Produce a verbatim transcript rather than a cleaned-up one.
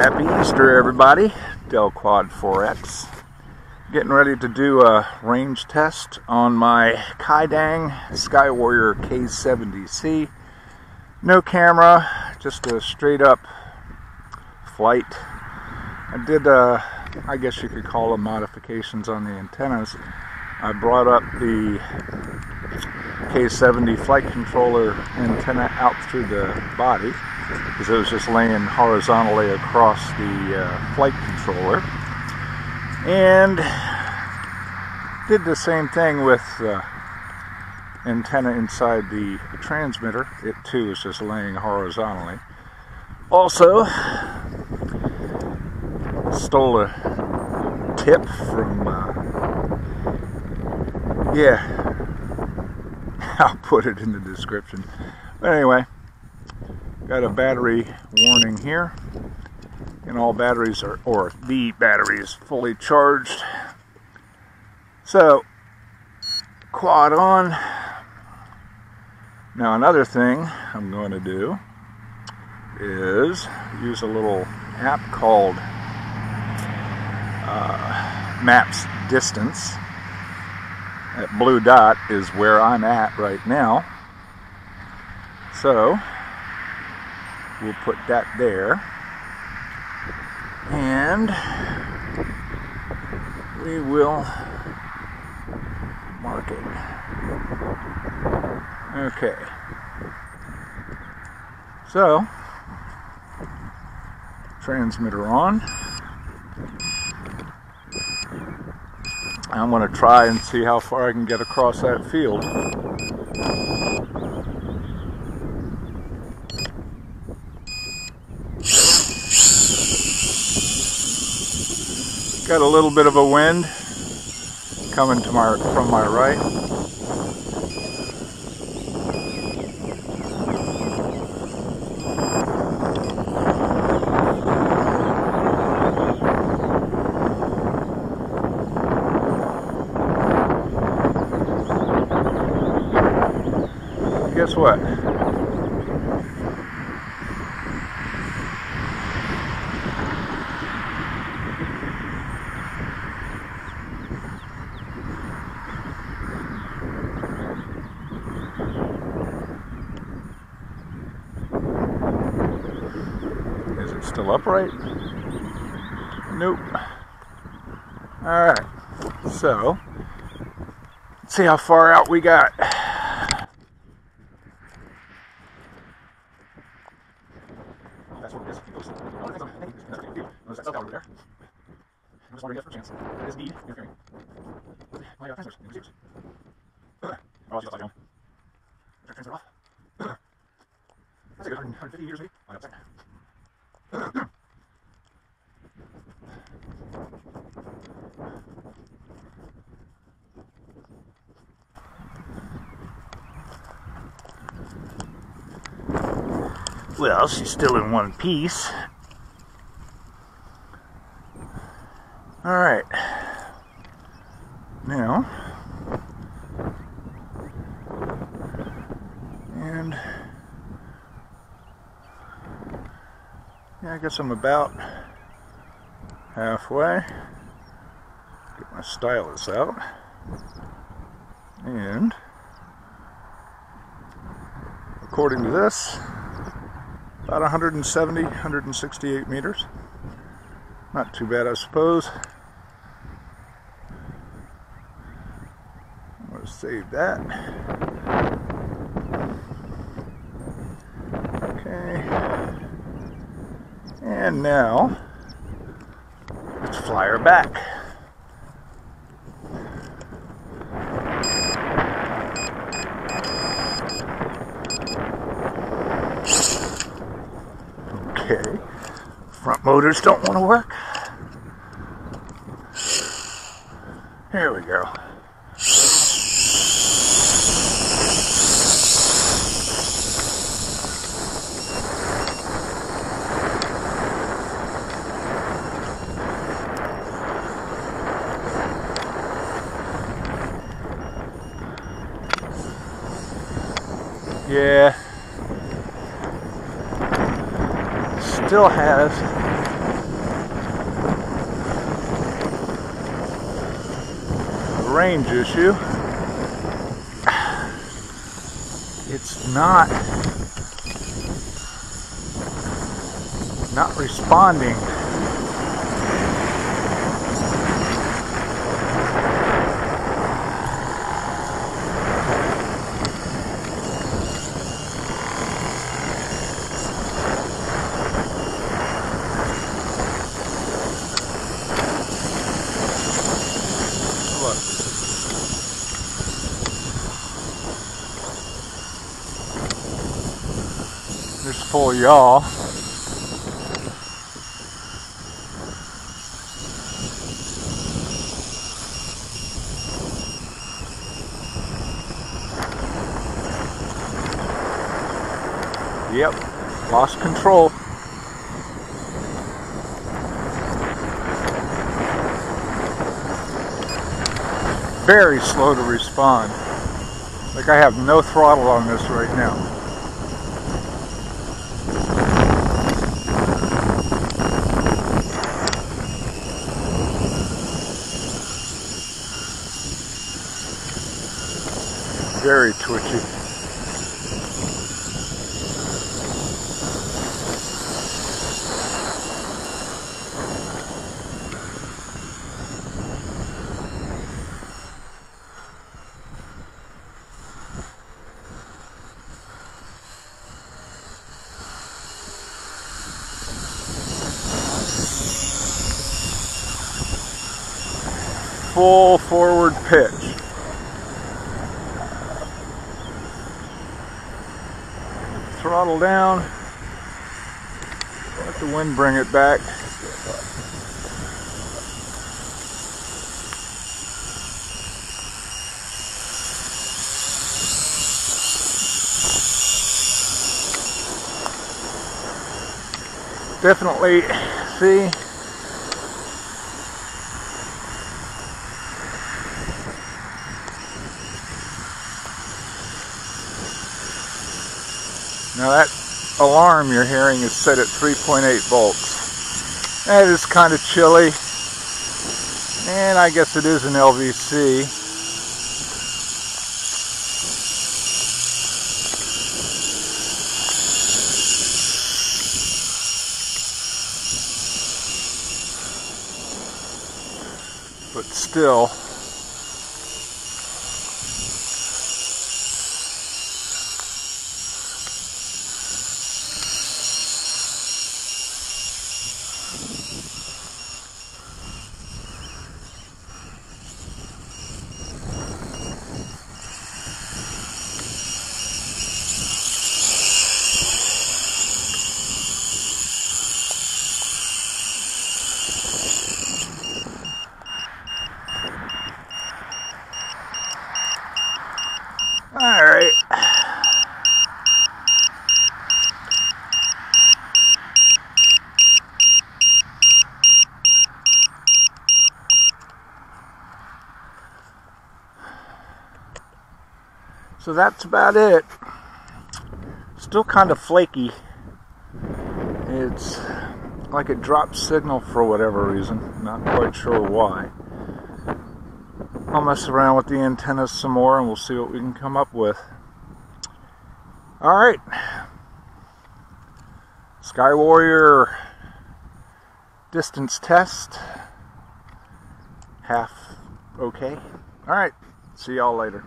Happy Easter, everybody. Del Quad four X. Getting ready to do a range test on my Kaidang Sky Warrior K seventy C. No camera, just a straight up flight. I did, uh, I guess you could call them modifications on the antennas. I brought up the K seventy flight controller antenna out through the body, because it was just laying horizontally across the uh, flight controller, and did the same thing with the antenna inside the transmitter. It too is just laying horizontally. Also stole a tip from uh, yeah I'll put it in the description, but anyway, got a battery warning here, and all batteries are, or the battery is fully charged. So, quad on. Now another thing I'm going to do is use a little app called uh, Maps Distance. That blue dot is where I'm at right now. So, we'll put that there, and we will mark it. Okay. So, transmitter on. I'm going to try and see how far I can get across that field. Got a little bit of a wind coming to my, from my right. Guess what? Still upright? Nope. Alright, so let's see how far out we got. That's what it is. That's a good one hundred fifty meters. Well, she's still in one piece. All right. Now, and yeah, I guess I'm about halfway. Get my stylus out. And according to this, about one hundred seventy, one hundred sixty-eight meters. Not too bad, I suppose. I'm going to save that. Okay. And now, let's fly her back. Okay, front motors don't want to work. Here we go. Yeah. Still has range issue. It's not not responding. Just full of y'all. Yep, lost control. Very slow to respond. Like I have no throttle on this right now. Very twitchy. Full forward pitch. Throttle down, let the wind bring it back. Definitely see now that alarm you're hearing is set at three point eight volts. That is kind of chilly, and I guess it is an L V C, but still. Alright. So that's about it. Still kind of flaky. It's like it drops signal for whatever reason. Not quite sure why. I'll mess around with the antennas some more and we'll see what we can come up with. Alright. Sky Warrior distance test. Half okay. Alright. See y'all later.